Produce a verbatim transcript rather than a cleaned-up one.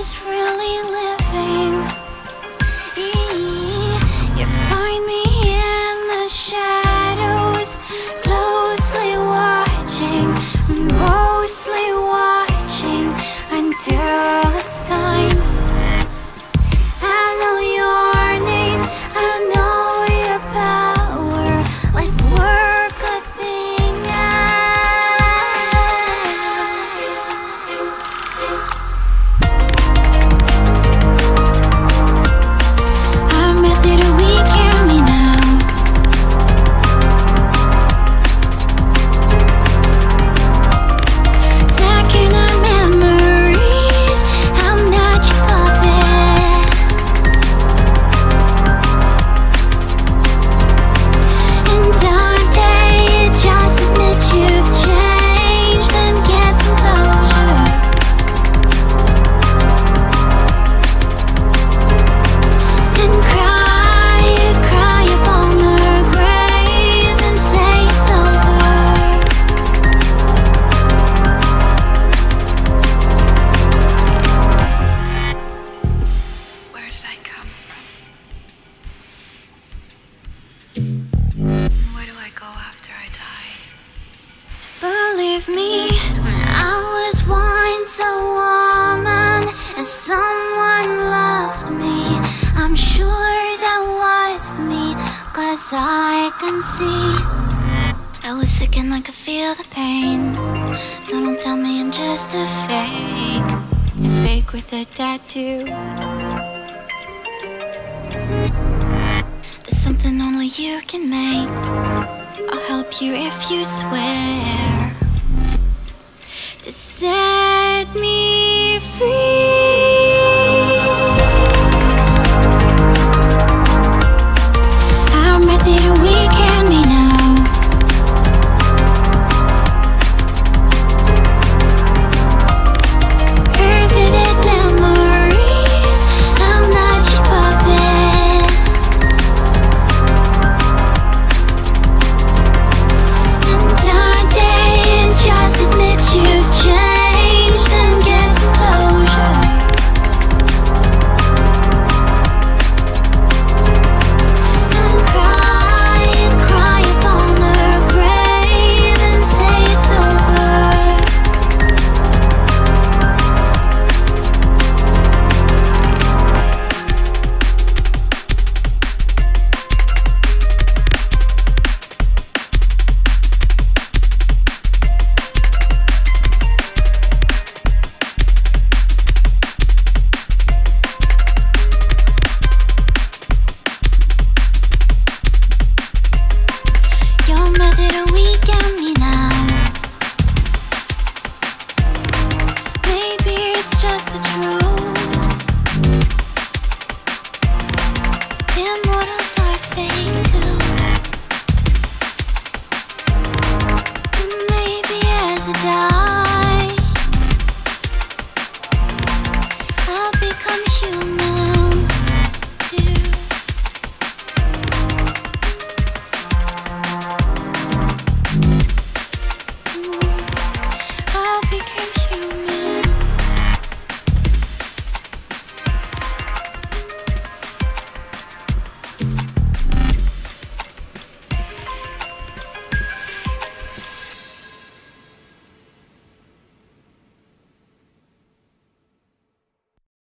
is really living. You find me in the shadows, closely watching, mostly watching until it's time. I know your names, I know your power. Let's work a thing out. I met through the weekend, me now. Second on memories, I'm not your puppet. And Dante, you just admit you've changed and get some closure. And cry, you cry upon her grave and say it's over. Where did I come from? And where do I go after I die? Believe me, when I was once a woman and someone loved me, I'm sure that was me, cause I can see. I was sick and I could feel the pain, so don't tell me I'm just a fake, a fake with a tattoo. There's something only you can make, I'll help you if you swear to set me